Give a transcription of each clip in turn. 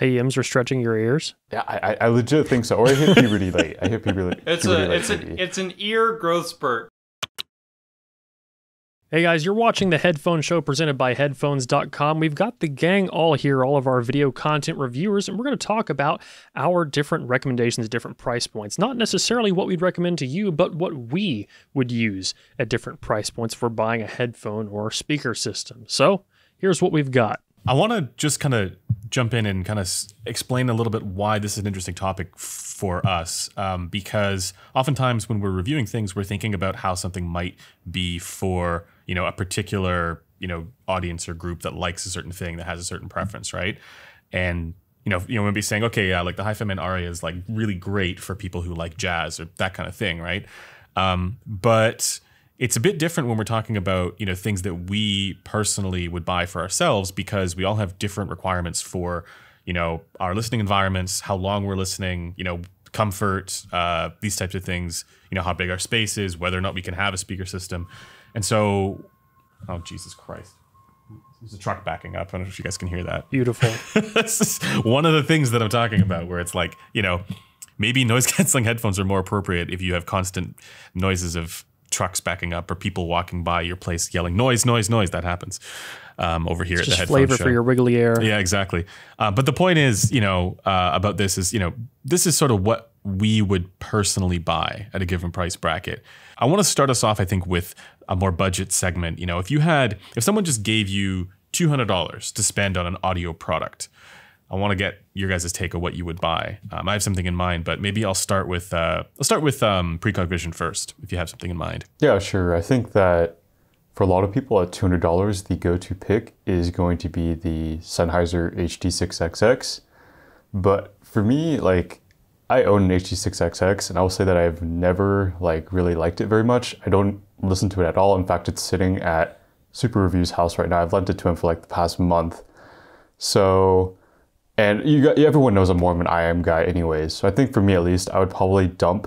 AEMs are stretching your ears? Yeah, I legit think so. Or I hit puberty late. I hit puberty late. It's an ear growth spurt. Hey guys, you're watching the Headphone Show presented by Headphones.com. We've got the gang all here, all of our video content reviewers, and we're going to talk about our different recommendations at different price points. Not necessarily what we'd recommend to you, but what we would use at different price points for buying a headphone or speaker system. So here's what we've got. I want to just kind of jump in and kind of explain a little bit why this is an interesting topic for us, because oftentimes when we're reviewing things, we're thinking about how something might be for, you know, a particular, you know, audience or group that likes a certain thing, that has a certain preference, right? And you know, we'll be saying, okay, yeah, like the HiFiMan Aria is like really great for people who like jazz or that kind of thing, right? But it's a bit different when we're talking about, you know, things that we personally would buy for ourselves, because we all have different requirements for, you know, our listening environments, how long we're listening, you know, comfort, these types of things, you know, how big our space is, whether or not we can have a speaker system. And so, oh, Jesus Christ, there's a truck backing up. I don't know if you guys can hear that. Beautiful. This is one of the things that I'm talking about, where it's like, you know, maybe noise canceling headphones are more appropriate if you have constant noises of trucks backing up or people walking by your place yelling noise, noise, noise. That happens over here at the Headphone Show. Flavor for your wiggly air. Yeah, exactly. But the point is, you know, about this is, you know, this is sort of what we would personally buy at a given price bracket. I want to start us off, I think, with a more budget segment. You know, if someone just gave you $200 to spend on an audio product, I want to get your guys' take of what you would buy. I have something in mind, but maybe I'll start with PrecogVision first, if you have something in mind. Yeah, sure. I think that for a lot of people at $200, the go-to pick is going to be the Sennheiser HD 6XX. But for me, like, I own an HD 6XX, and I will say that I've never like really liked it very much. I don't listen to it at all. In fact, it's sitting at Super Review's house right now. I've lent it to him for like the past month. So, and everyone knows I'm more of an IEM guy anyways. So I think for me at least, I would probably dump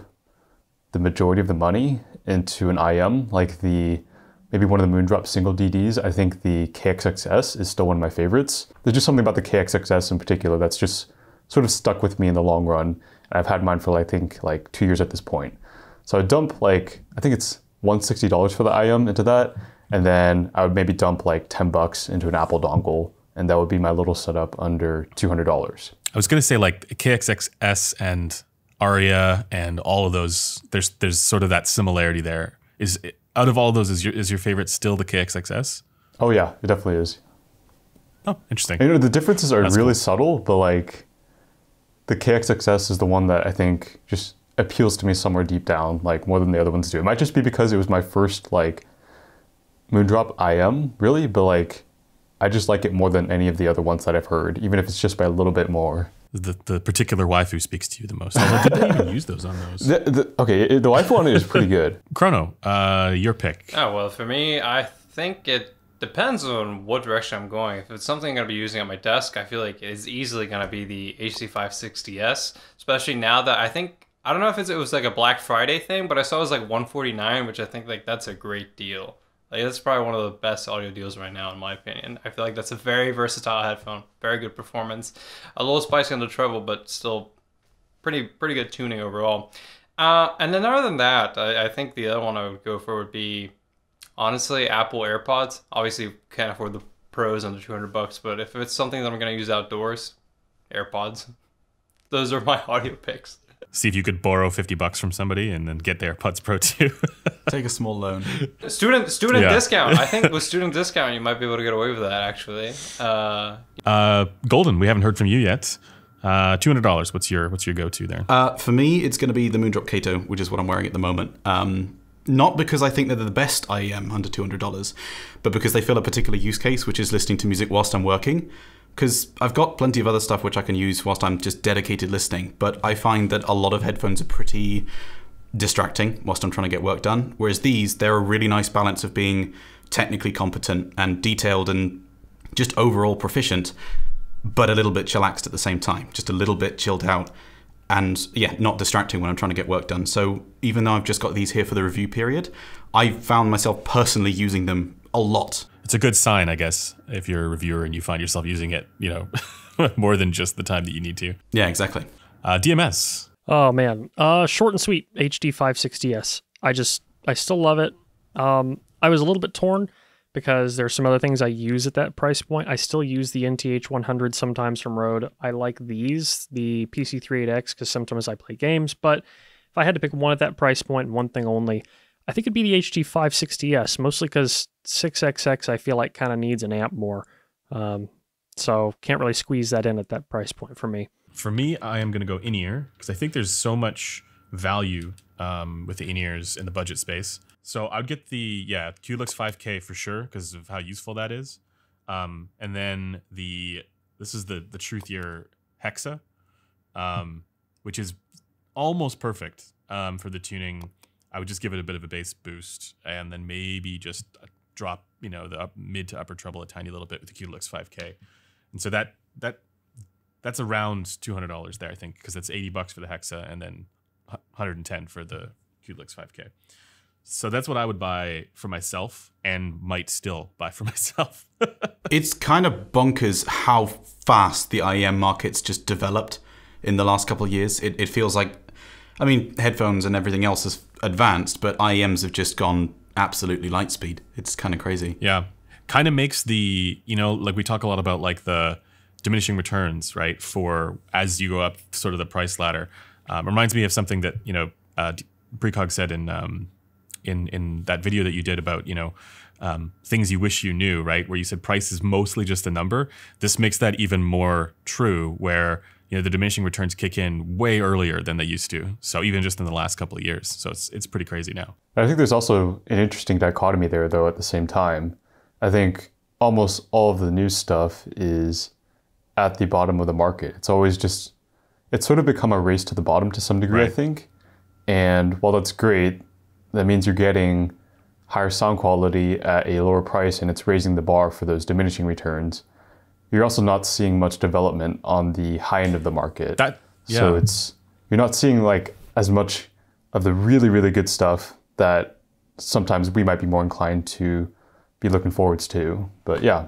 the majority of the money into an IEM, like maybe one of the Moondrop single DDs. I think the KXXS is still one of my favorites. There's just something about the KXXS in particular that's just sort of stuck with me in the long run. And I've had mine for, I think, like 2 years at this point. So I dump like, I think it's $160 for the IEM into that. And then I would maybe dump like $10 into an Apple dongle, and that would be my little setup under $200. I was gonna say like KXXS and Aria and all of those, there's sort of that similarity there. Out of all those, is your favorite still the KXXS? Oh yeah, it definitely is. Oh, interesting. And, you know, the differences are really subtle, but like the KXXS is the one that I think just appeals to me somewhere deep down, like more than the other ones do. It might just be because it was my first like Moondrop IM, really, but like, I just like it more than any of the other ones that I've heard, even if it's just by a little bit more. The particular waifu speaks to you the most. Although, did they even use those on those? The waifu one is pretty good. Chrono, your pick. Oh, well, for me, I think it depends on what direction I'm going. If it's something I'm going to be using on my desk, I feel like it's easily going to be the HD560S, especially now that I don't know if it was like a Black Friday thing, but I saw it was like $149, which I think like that's a great deal. Like, that's probably one of the best audio deals right now, in my opinion. I feel like that's a very versatile headphone, very good performance, a little spicy on the treble, but still pretty good tuning overall. And then other than that, I think the other one I would go for would be, honestly, Apple AirPods. Obviously, can't afford the Pros under $200, but if it's something that I'm going to use outdoors, AirPods. Those are my audio picks. See if you could borrow $50 from somebody and then get the AirPods Pro 2. Take a small loan. Student discount. I think with student discount, you might be able to get away with that, actually. Golden, we haven't heard from you yet. $200. What's your go-to there? For me, it's going to be the Moondrop Kato, which is what I'm wearing at the moment. Not because I think they're the best IEM under $200, but because they fill a particular use case, which is listening to music whilst I'm working. Because I've got plenty of other stuff which I can use whilst I'm just dedicated listening, but I find that a lot of headphones are pretty distracting whilst I'm trying to get work done. Whereas these, they're a really nice balance of being technically competent and detailed and just overall proficient, but a little bit chillaxed at the same time, just a little bit chilled out. And yeah, not distracting when I'm trying to get work done. So even though I've just got these here for the review period, I found myself personally using them a lot. It's a good sign, I guess, if you're a reviewer and you find yourself using it, you know, more than just the time that you need to. Yeah, exactly. DMS. Oh man, short and sweet. HD560S. I still love it. I was a little bit torn because there's some other things I use at that price point. I still use the NTH 100 sometimes from Rode. I like these, the PC38X, because sometimes I play games. But if I had to pick one at that price point, one thing only, I think it'd be the HD560S, mostly because 6XX I feel like kind of needs an amp more. So can't really squeeze that in at that price point for me. For me, I am going to go in-ear, because I think there's so much value with the in-ears in the budget space. So I'd get the, yeah, Qlux 5K for sure, because of how useful that is. And then this is the Truthier Hexa, which is almost perfect for the tuning. I would just give it a bit of a bass boost, and then maybe just drop, you know, the mid to upper treble a tiny little bit with the Qlux 5K. And so that's around $200 there, I think, because that's $80 for the Hexa and then 110 for the Qlux 5K. So that's what I would buy for myself, and might still buy for myself. It's kind of bonkers how fast the IEM market's just developed in the last couple of years. It feels like, I mean, headphones and everything else is advanced, but IEMs have just gone absolutely light speed. It's kind of crazy. Yeah. Kind of makes the, you know, like we talk a lot about like the diminishing returns, right? For as you go up sort of the price ladder. Reminds me of something that, you know, Precog said in that video that you did about, you know, things you wish you knew, right? Where you said price is mostly just a number. This makes that even more true, where, you know, the diminishing returns kick in way earlier than they used to. So even just in the last couple of years. So it's pretty crazy now. I think there's also an interesting dichotomy there, though, at the same time. I think almost all of the new stuff is at the bottom of the market. It's always just, it's sort of become a race to the bottom to some degree, right? I think. And while that's great, that means you're getting higher sound quality at a lower price, and it's raising the bar for those diminishing returns. You're also not seeing much development on the high end of the market. Yeah. So you're not seeing like as much of the really, really good stuff that sometimes we might be more inclined to be looking forwards to. But yeah,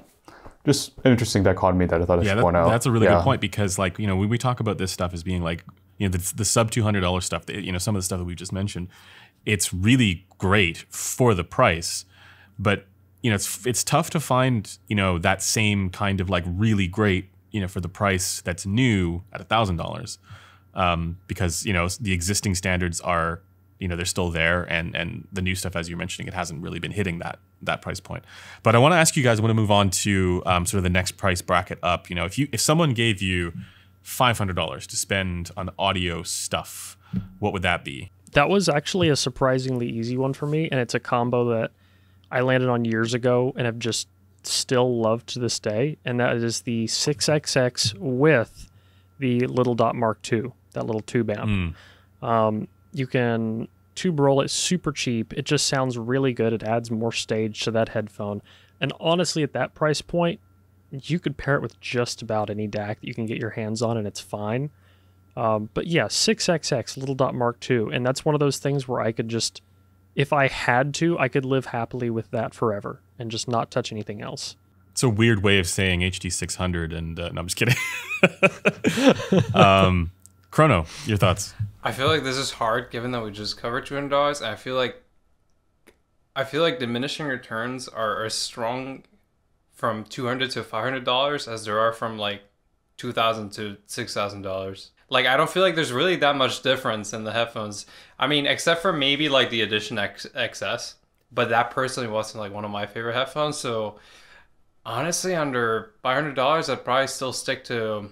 just an interesting dichotomy that I thought I should point out. That's a really good point, because like, you know, when we talk about this stuff as being like, you know, the sub $200 stuff, you know, some of the stuff that we just mentioned, it's really great for the price, but you know, it's tough to find, you know, that same kind of like really great, you know, for the price that's new at $1,000, because, you know, the existing standards are, you know, they're still there, and the new stuff, as you're mentioning, it hasn't really been hitting that price point. But I want to ask you guys, I want to move on to sort of the next price bracket up. You know, if someone gave you $500 to spend on audio stuff, what would that be? That was actually a surprisingly easy one for me, and it's a combo that I landed on years ago and have just still loved to this day, and that is the 6XX with the little dot mark II, that little tube amp. You can tube roll it super cheap. It just sounds really good. It adds more stage to that headphone. And honestly, at that price point, you could pair it with just about any DAC that you can get your hands on, and it's fine. But yeah, 6XX, little dot mark II. And that's one of those things where I could just, if I had to, I could live happily with that forever and just not touch anything else. It's a weird way of saying HD 600 and no, I'm just kidding. Chrono, your thoughts? I feel like this is hard, given that we just covered $200. I feel like diminishing returns are as strong from $200 to $500 as there are from like $2,000 to $6,000. Like, I don't feel like there's really that much difference in the headphones. I mean, except for maybe like the Edition X XS, but that personally wasn't like one of my favorite headphones. So honestly, under $500, I'd probably still stick to,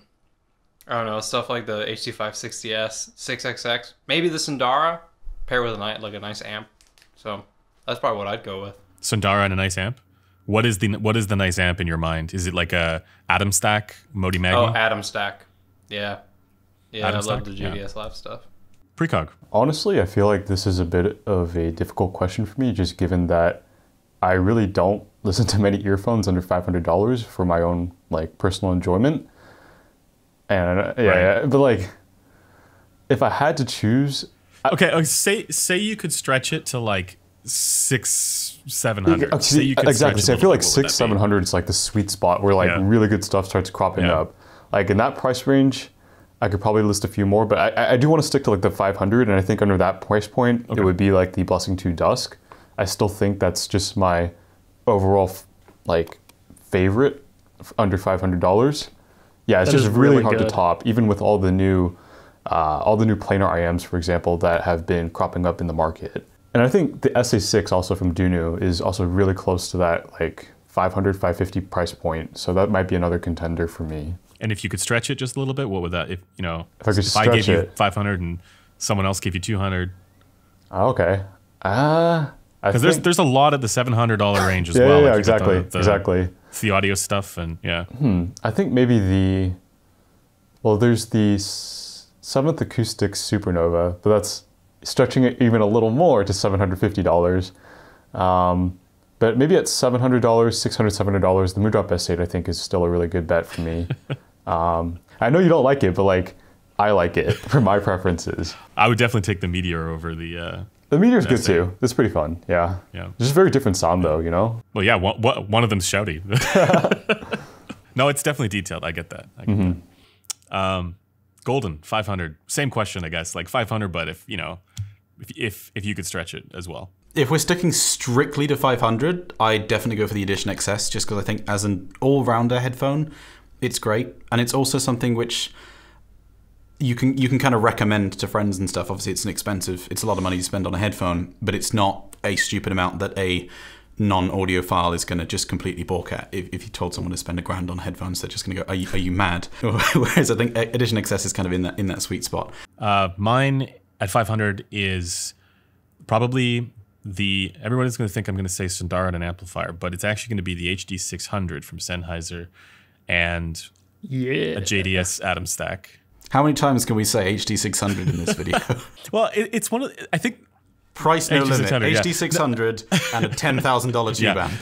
I don't know, stuff like the HD560S, 6XX, maybe the Sundara, paired with a nice amp. So that's probably what I'd go with. Sundara and a nice amp? What is the nice amp in your mind? Is it like a Atomstack, Modi Magni? Oh, Atomstack. Yeah. Yeah, Atomstack? I love the GDS Live stuff. Precog. Honestly, I feel like this is a bit of a difficult question for me, just given that I really don't listen to many earphones under $500 for my own like personal enjoyment. And yeah, but like, if I had to choose, okay, say you could stretch it to like $600-$700. Okay, say you could exactly. Stretch it, I feel like $600-$700 is like the sweet spot where like really good stuff starts cropping up. Like in that price range, I could probably list a few more, but I do want to stick to like the 500, and I think under that price point, okay, it would be like the Blessing 2 Dusk. I still think that's just my overall like favorite under $500. Yeah, it's just really, really hard to top, even with all the new planar IMs, for example, that have been cropping up in the market. And I think the SA6 also from Dunu is also really close to that like 500, 550 price point. So that might be another contender for me. And if you could stretch it just a little bit, what would that, if you know, if I gave you 500 and someone else gave you 200? Okay. Because there's a lot of the $700 range as well. Yeah, exactly, exactly. It's the audio stuff and yeah. I think maybe the, well, there's the 7th Acoustics Supernova, but that's stretching it even a little more to $750. But maybe at $700, $600, $700, the Moondrop S8 I think is still a really good bet for me. I know you don't like it, but like I like it for my preferences. I would definitely take the Meteor over the Meteor's good too. It's pretty fun. Yeah. Yeah. It's just very different sound though, you know? Well, yeah. One of them's shouty. No, it's definitely detailed. I get that. I get that. Golden 500. Same question, I guess. Like 500, but if you know, if you could stretch it as well. If we're sticking strictly to 500, I definitely go for the Edition XS, just because I think as an all-rounder headphone, it's great, and it's also something which you can kind of recommend to friends and stuff. Obviously, it's an expensive, it's a lot of money to spend on a headphone, but it's not a stupid amount that a non-audiophile is going to just completely balk at. If you told someone to spend $1,000 on headphones, they're just going to go, "Are you mad?" Whereas I think Edition XS is kind of in that sweet spot. Mine at 500 is probably the, everybody's going to think I'm going to say Sundara and an amplifier, but it's actually going to be the HD 600 from Sennheiser and a JDS Atomstack. How many times can we say HD 600 in this video? Well, it's one of, I think, price no limit. HD 600 and a $10,000 G-band.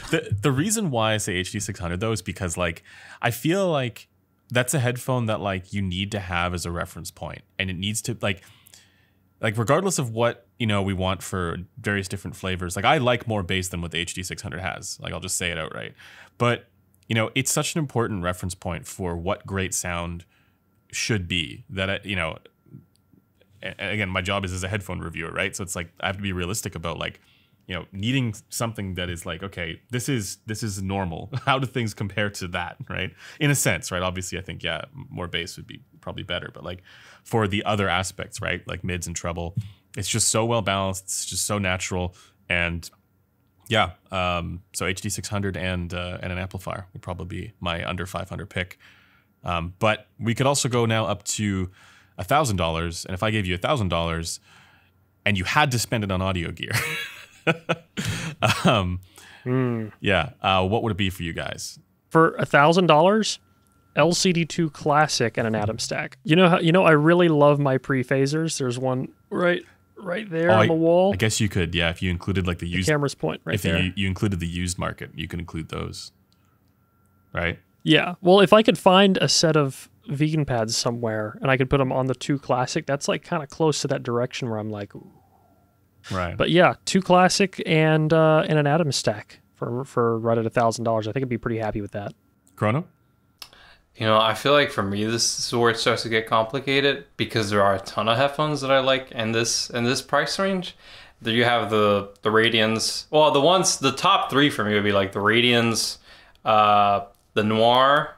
The reason why I say HD 600 though is because like I feel like that's a headphone that like you need to have as a reference point, and it needs to like regardless of what you know we want for various different flavors. Like I like more bass than what the HD 600 has. Like I'll just say it outright. But you know it's such an important reference point for what great sound should be that you know. Again, my job is as a headphone reviewer, right? So it's like I have to be realistic about like, you know, needing something that is like, okay, this is normal. How do things compare to that, right? In a sense, right? Obviously, I think yeah, more bass would be probably better, but like for the other aspects, right? Like mids and treble, it's just so well balanced. It's just so natural, and yeah. So HD 600 and an amplifier would probably be my under 500 pick. But we could also go now up to $1,000, and if I gave you $1,000 and you had to spend it on audio gear, what would it be for you guys? For $1,000, LCD2 Classic and an Atomstack. You know how I really love my pre-phasers. There's one right there on the wall. I guess you could, yeah, if you included like the used, the camera's point right there. If you included the used market, you can include those, right? Yeah. Well, if I could find a set of vegan pads somewhere and I could put them on the 2 Classic, that's like kind of close to that direction where I'm like, ooh. Right. But yeah, 2 Classic and an Atomstack for right at $1,000. I think I'd be pretty happy with that. Chrono? You know, I feel like for me this is where it starts to get complicated, because there are a ton of headphones that I like in this price range. There you have the Radians. Well, the top 3 for me would be like the Radians, the Noir,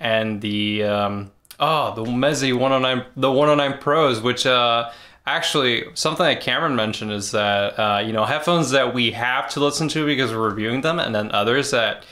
and the Meizu 109 Pros, which actually something that Cameron mentioned is that you know, headphones that we have to listen to because we're reviewing them, and then others that,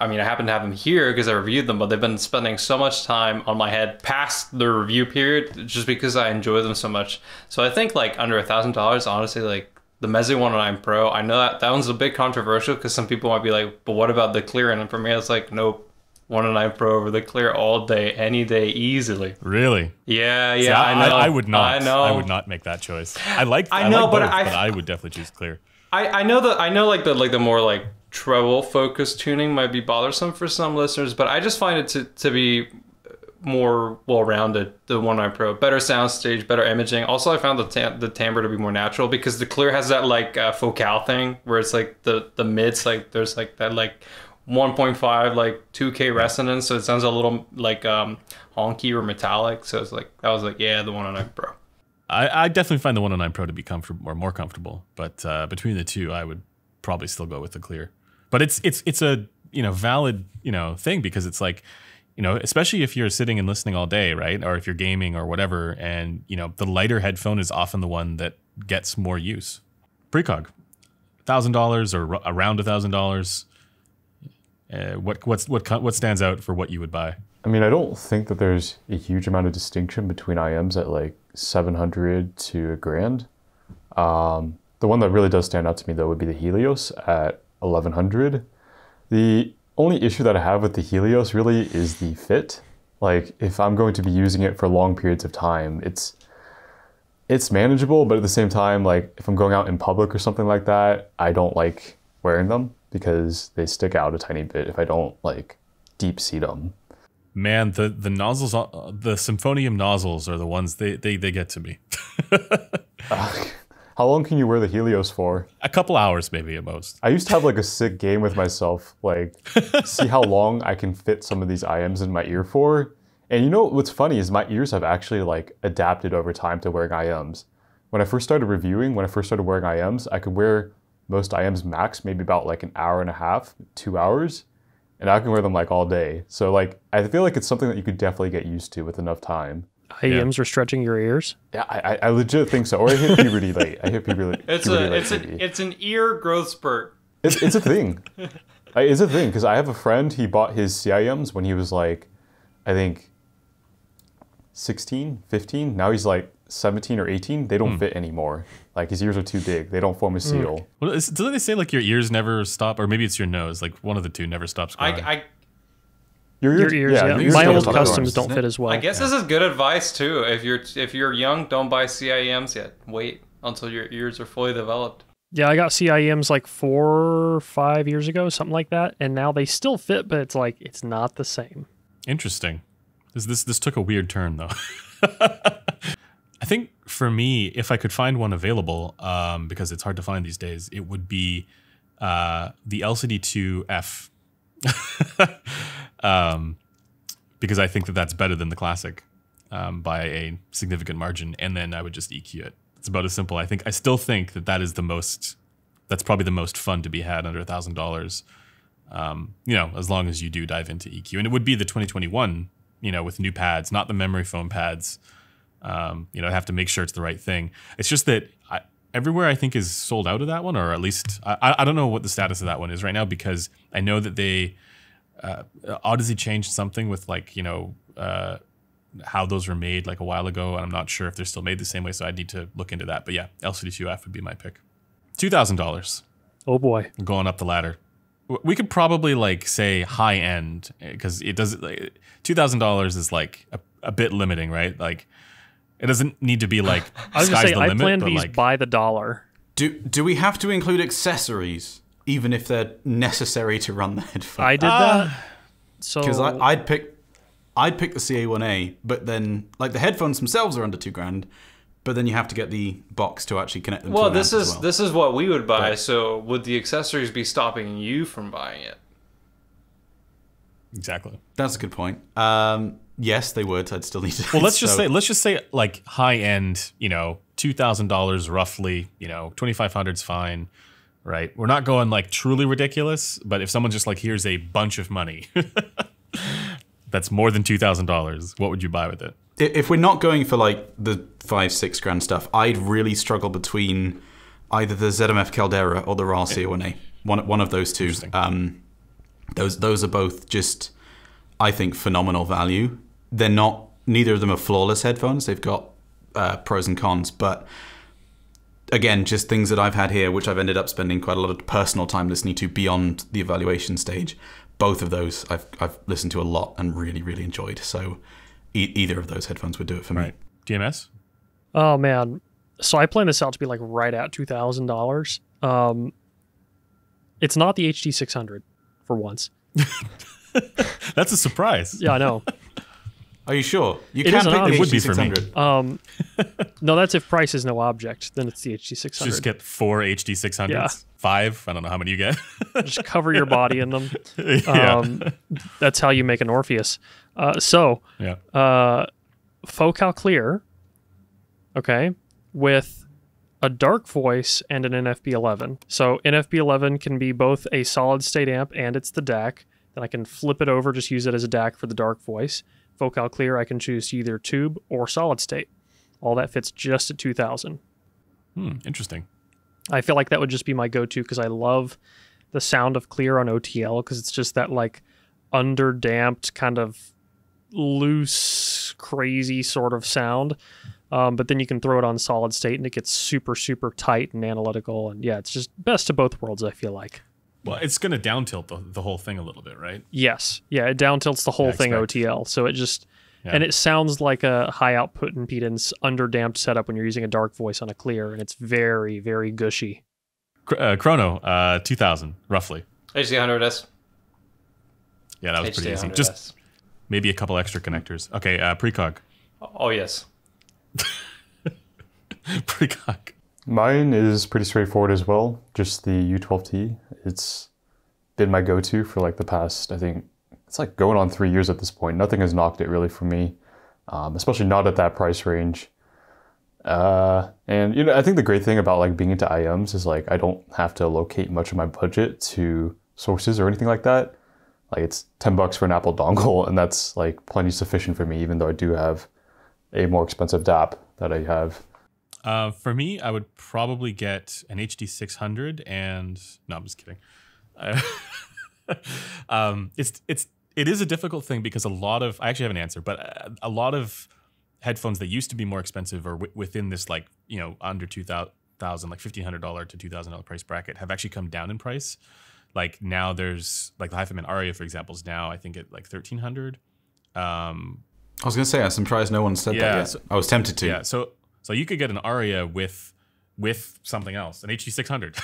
I mean, I happen to have them here because I reviewed them, but they've been spending so much time on my head past the review period just because I enjoy them so much. So I think like under $1,000, honestly, like the Meizu 109 Pro, I know that one's a bit controversial because some people might be like, but what about the Clear? And for me, it's like, nope. 109 Pro over the Clear all day, any day, easily. Really? Yeah, yeah. See, I know. I would not. I know. I would not make that choice. I know, but I would definitely choose Clear. I know like the more like treble focused tuning might be bothersome for some listeners, but I just find it to be more well-rounded. The 109 Pro, better soundstage, better imaging. Also, I found the timbre to be more natural, because the Clear has that like focal thing where it's like the mids, like there's like that like 1.5 like 2K resonance, so it sounds a little like honky or metallic. So it's like I was like, yeah, the 109 Pro. I definitely find the 109 Pro to be comfortable or more comfortable, but between the two, I would probably still go with the Clear. But it's a valid thing, because it's like especially if you're sitting and listening all day, right? Or if you're gaming or whatever, and the lighter headphone is often the one that gets more use. Precog, $1,000 or around $1,000. What stands out for what you would buy? I mean, I don't think that there's a huge amount of distinction between IEMs at like 700 to a grand. The one that really does stand out to me though would be the Helios at 1,100. The only issue that I have with the Helios really is the fit. Like if I'm going to be using it for long periods of time, it's manageable, but at the same time, like if I'm going out in public or something like that, I don't like wearing them, because they stick out a tiny bit if I don't like deep seat them. Man, the nozzles, the Symphonium nozzles are the ones they get to me. How long can you wear the Helios for? A couple hours maybe at most. I used to have like a sick game with myself, like see how long I can fit some of these IEMs in my ear for. And you know what's funny is my ears have actually like adapted over time to wearing IEMs. When I first started reviewing, when I first started wearing IEMs, I could wear most IEMs max, maybe about like an hour and a half, 2 hours. And I can wear them like all day. So like, I feel like it's something that you could definitely get used to with enough time. IEMs are stretching your ears? Yeah, I legit think so. Or I hit puberty late. I hit puberty late. It's an ear growth spurt. It's a thing. It's a thing, because I have a friend, he bought his CIMs when he was like, I think 16, 15. Now he's like 17 or 18, they don't fit anymore. Like his ears are too big. They don't form a seal. Well, doesn't they say like your ears never stop, or maybe it's your nose? Like one of the two never stops growing. Your ears, yeah. Your ears, my old customs don't fit as well. I guess this is good advice too. If you're young, don't buy CIEMs yet. Wait until your ears are fully developed. Yeah, I got CIEMs like 4 or 5 years ago, something like that, and now they still fit, but it's like it's not the same. Interesting. This took a weird turn though. I think for me, if I could find one available, because it's hard to find these days, it would be the LCD2F. Because I think that that's better than the classic by a significant margin. And then I would just EQ it. It's about as simple. I still think that is the most, that's probably the most fun to be had under $1,000. As long as you do dive into EQ, and it would be the 2021, with new pads, not the memory foam pads. I have to make sure it's the right thing. It's just that everywhere I think is sold out of that one, or at least I don't know what the status of that one is right now, because I know that they Odyssey changed something with like how those were made like a while ago, and I'm not sure if they're still made the same way, so I need to look into that. But yeah, LCD2F would be my pick. $2,000. Oh boy, going up the ladder. We could probably like say high end, because it does like $2,000 is like a bit limiting, right? Like it doesn't need to be like sky's the limit. I planned these like, by the dollar. Do we have to include accessories even if they're necessary to run the headphone? I did that. So because I'd pick the CA1A, but then like the headphones themselves are under $2 grand, but then you have to get the box to actually connect them. Well, to this is what we would buy. But, so would the accessories be stopping you from buying it? Exactly. That's a good point. Yes, they would. I'd still need to. Well, let's just say like high end, $2,000 roughly, 2,500's fine, right? We're not going like truly ridiculous, but if someone just like here's a bunch of money, that's more than $2,000. What would you buy with it? If we're not going for like the 5-6 grand stuff, I'd really struggle between either the ZMF Caldera or the RAR C1A. One of those two. Those are both just, I think, phenomenal value. They're not, neither of them are flawless headphones. They've got pros and cons, but again, just things that I've had here, which I've ended up spending quite a lot of personal time listening to beyond the evaluation stage. Both of those I've listened to a lot and really, really enjoyed. So either of those headphones would do it for me. Right. DMS? Oh man. So I planned this out to be like right at $2,000. It's not the HD 600 for once. That's a surprise. Yeah, I know. Are you sure? You can pick the HD600. No, that's if price is no object. Then it's the HD600. Just get 4 HD600s. Yeah. 5. I don't know how many you get. Just cover your body in them. That's how you make an Orpheus. Focal Clear, okay, with a Dark Voice and an NFB11. So NFB11 can be both a solid state amp and it's the DAC. Then I can flip it over, just use it as a DAC for the Dark Voice. Focal Clear, I can choose either tube or solid state. All that fits just at 2,000. Interesting. I feel like that would just be my go-to because I love the sound of Clear on OTL because it's just that like under-damped kind of loose, crazy sort of sound. But then you can throw it on solid state and it gets super, super tight and analytical. And yeah, it's just best of both worlds, I feel like. Well, it's going to down tilt the whole thing a little bit, right? Yes. Yeah, it down tilts the whole thing OTL. So it just, and it sounds like a high output impedance under damped setup when you're using a Dark Voice on a Clear, and it's very, very gushy. Chrono, 2000, roughly. HD100S. Yeah, that was pretty easy. Just maybe a couple extra connectors. Okay, Precog. Oh, yes. Precog. Mine is pretty straightforward as well, just the U12T. It's been my go-to for like the past, I think, it's like going on 3 years at this point. Nothing has knocked it really for me, especially not at that price range. And, you know, I think the great thing about like being into IEMs is like I don't have to allocate much of my budget to sources or anything like that. Like it's $10 for an Apple dongle, and that's like plenty sufficient for me, even though I do have a more expensive DAP that I have. For me, I would probably get an HD600 and... No, I'm just kidding. It is a difficult thing because a lot of... I actually have an answer, but a lot of headphones that used to be more expensive or within this, like, you know, under $2,000, like $1,500 to $2,000 price bracket have actually come down in price. Like now there's... Like the HiFiMan Arya, for example, is now I think at like $1,300. I was going to say, I'm surprised no one said that yet. So, I was tempted to. Yeah, so... So you could get an Aria with something else, an HD600,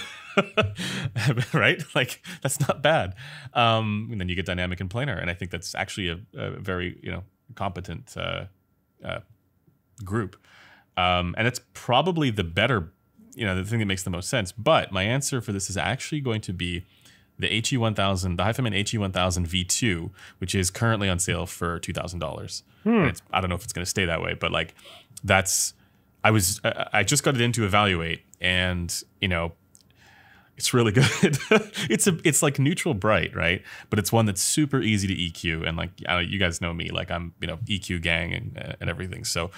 right? Like that's not bad. And then you get dynamic and planar, and I think that's actually a very competent group, and it's probably the better the thing that makes the most sense. But my answer for this is actually going to be the HE1000, the HiFiMan HE1000 V2, which is currently on sale for $2,000. I don't know if it's going to stay that way, but like that's. I just got it in to evaluate, and it's really good. It's like neutral bright, right? But it's one that's super easy to EQ, and like you guys know me, like I'm EQ gang and everything. So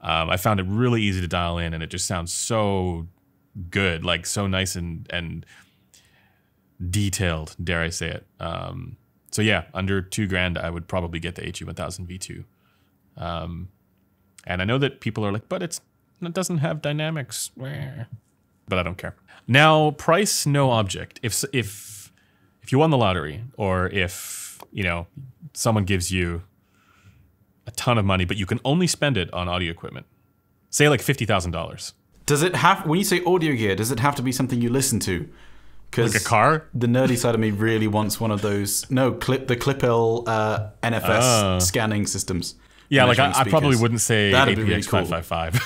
I found it really easy to dial in, and it just sounds so good, like so nice and detailed. Dare I say it? So yeah, under $2,000, I would probably get the HE1000 V2. And I know that people are like, but it's. It doesn't have dynamics, but I don't care. Now, price no object. If you won the lottery, or if someone gives you a ton of money, but you can only spend it on audio equipment, say like $50,000. Does it have? When you say audio gear, does it have to be something you listen to? Like a car? The nerdy side of me really wants one of those. No, the Clipel NFS scanning systems. Yeah, like I probably wouldn't say APX555.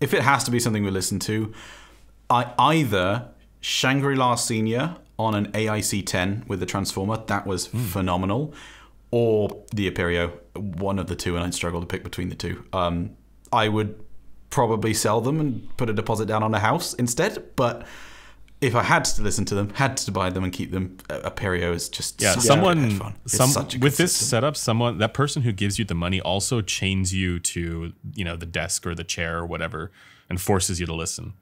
If it has to be something we listen to, I either Shangri-La Senior on an AIC-10 with the transformer, that was phenomenal, or the Apereo, one of the two, and I'd struggle to pick between the two. I would probably sell them and put a deposit down on a house instead, but if I had to listen to them, had to buy them and keep them, Apereo is just such a good this setup, that person who gives you the money also chains you to the desk or the chair or whatever, and forces you to listen.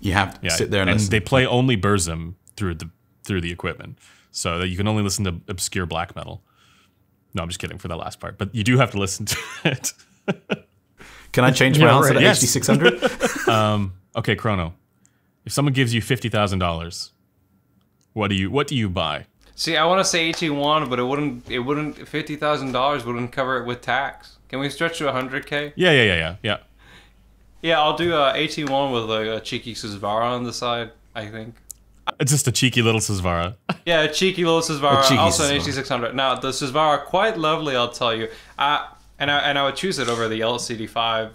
You have to sit there and listen. They play only Burzum through the equipment, so that you can only listen to obscure black metal. No, I'm just kidding for that last part, but you do have to listen to it. Can I change my answer to HD600? Okay, Chrono. If someone gives you $50,000, what do you buy? See, I want to say AT1, but it wouldn't $50,000 wouldn't cover it with tax. Can we stretch to $100K? Yeah. Yeah, I'll do AT1 with like a cheeky Susvara on the side, I think. It's just a cheeky little Susvara. Yeah, a cheeky little Susvara, also an HD 600. Now, the Susvara, quite lovely, I'll tell you. And I would choose it over the LCD5.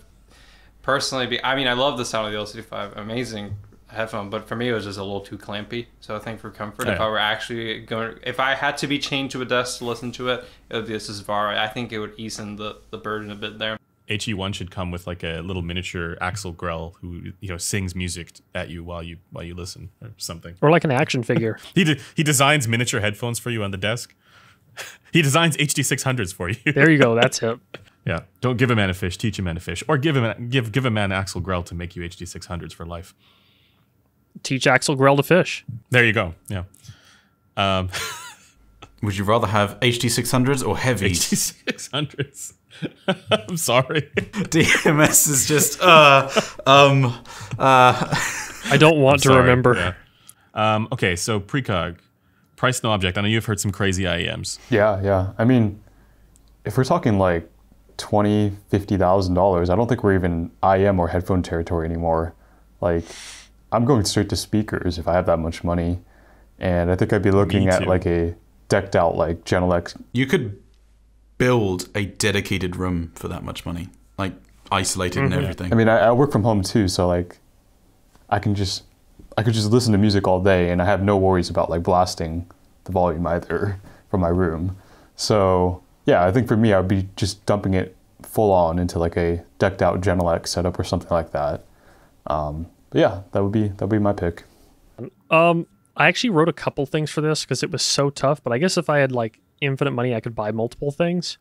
Personally, I mean, I love the sound of the LCD5. Amazing headphone, but for me, it was just a little too clampy. So I think for comfort, if I were actually going, if I had to be chained to a desk to listen to it, it would be a Susvara. I think it would ease in the burden a bit there. HE1 should come with like a little miniature Axel Grell who, you know, sings music at you while you listen or something. Or like an action figure. he designs miniature headphones for you on the desk. He designs HD 600s for you. There you go. That's him. Yeah. Don't give a man a fish. Teach a man to fish. Or give a man Axel Grell to make you HD 600s for life. Teach Axel Grell to fish. There you go. Yeah. Would you rather have HD 600s or heavies? HD 600s. I'm sorry. DMS is just, I don't want to remember. Yeah. Okay, so precog, price no object. I know you've heard some crazy IEMs. Yeah, yeah. I mean, if we're talking like $20,000, $50,000, I don't think we're even IEM or headphone territory anymore. Like, I'm going straight to speakers if I have that much money. And I think I'd be looking at like a decked out like Genelec. You could build a dedicated room for that much money, like isolated and everything. I mean, I work from home too, so like I could just listen to music all day and I have no worries about like blasting the volume either from my room. So yeah, I think for me, I would be just dumping it full on into like a decked out Genelec setup or something like that. But yeah, that would be my pick. I actually wrote a couple things for this because it was so tough, but I guess if I had like infinite money, I could buy multiple things.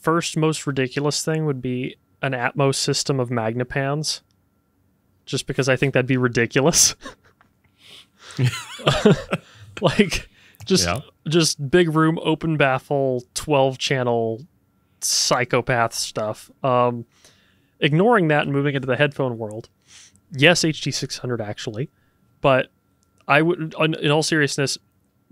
First, most ridiculous thing would be an Atmos system of magnapans, just because I think that'd be ridiculous. Like, just big room, open baffle, 12-channel psychopath stuff. Ignoring that and moving into the headphone world, yes, HD 600 actually, but I would, in all seriousness,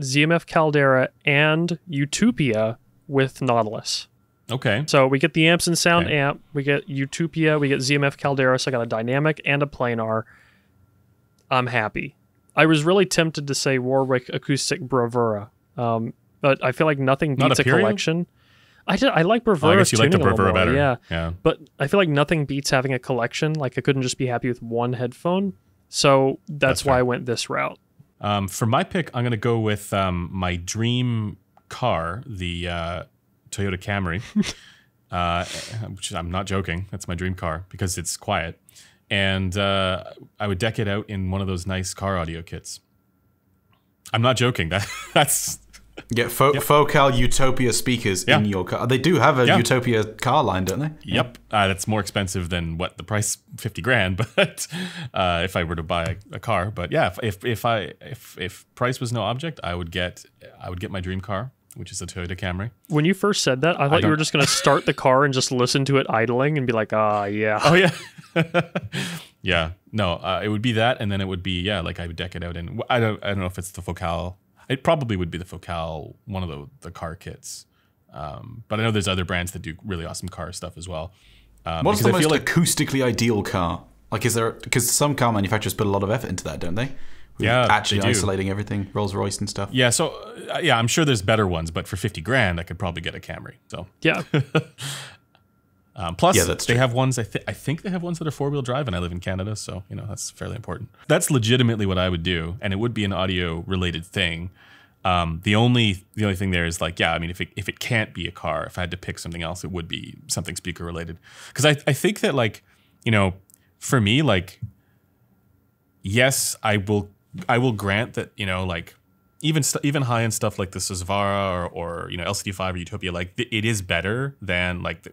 ZMF Caldera and Utopia with Nautilus. Okay. So we get the amps and sound amp, we get Utopia, we get ZMF Caldera, so I got a dynamic and a planar. I'm happy. I was really tempted to say Warwick Acoustic Bravura, but I feel like nothing beats a collection. I like Bravura. Oh, I guess you like the Bravura better. Yeah. But I feel like nothing beats having a collection. Like I couldn't just be happy with one headphone. So that's why I went this route. For my pick, I'm going to go with my dream car, the Toyota Camry, which I'm not joking. That's my dream car because it's quiet. And I would deck it out in one of those nice car audio kits. I'm not joking. That's... Yeah, Focal Utopia speakers in your car. They do have a Utopia car line, don't they? Yep. That's more expensive than what the price, 50 grand, but if I were to buy a car, but yeah, if price was no object, I would get my dream car, which is a Toyota Camry. When you first said that, I thought you were just going to start the car and just listen to it idling and be like, "Ah, yeah." Oh yeah. Yeah. No, it would be that, and then it would be like I would deck it out in I don't know if it's the Focal. It probably would be the Focal, one of the car kits. But I know there's other brands that do really awesome car stuff as well. What's the most acoustically ideal car? Like, is there, because some car manufacturers put a lot of effort into that, don't they? Actually isolating everything, Rolls-Royce and stuff. Yeah, so, yeah, I'm sure there's better ones, but for 50 grand, I could probably get a Camry, so. Yeah. Plus, they have ones, I think they have ones that are four-wheel drive, and I live in Canada, so, you know, that's fairly important. That's legitimately what I would do, and it would be an audio-related thing. The only thing there is, like, yeah, I mean, if it can't be a car, if I had to pick something else, it would be something speaker-related. Because I think that, like, you know, for me, like, yes, I will grant that, you know, like, even high-end stuff like the Susvara or, you know, LCD5 or Utopia, like, it is better than, like,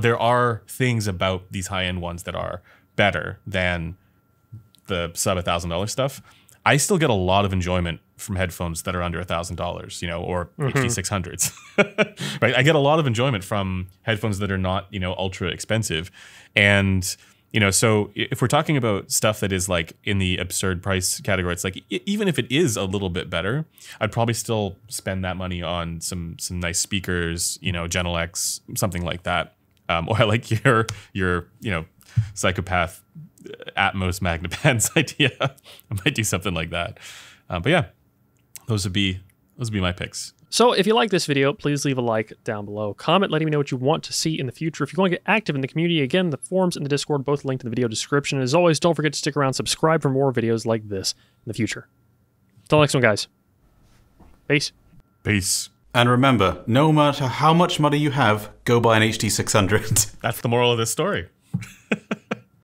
there are things about these high-end ones that are better than the sub-$1,000 stuff. I still get a lot of enjoyment from headphones that are under $1,000, you know, or HD 600s. Right? I get a lot of enjoyment from headphones that are not, you know, ultra expensive. And, you know, so if we're talking about stuff that is like in the absurd price category, it's like even if it is a little bit better, I'd probably still spend that money on some nice speakers, you know, Genelec, something like that. Or like your you know, psychopath Atmos MagnaBands idea. I might do something like that. But yeah, those would be my picks. So if you like this video, please leave a like down below. Comment letting me know what you want to see in the future. If you want to get active in the community, again, the forums and the Discord both linked in the video description. And as always, don't forget to stick around, subscribe for more videos like this in the future. Till next one, guys. Peace. Peace. And remember, no matter how much money you have, go buy an HD 600. That's the moral of this story.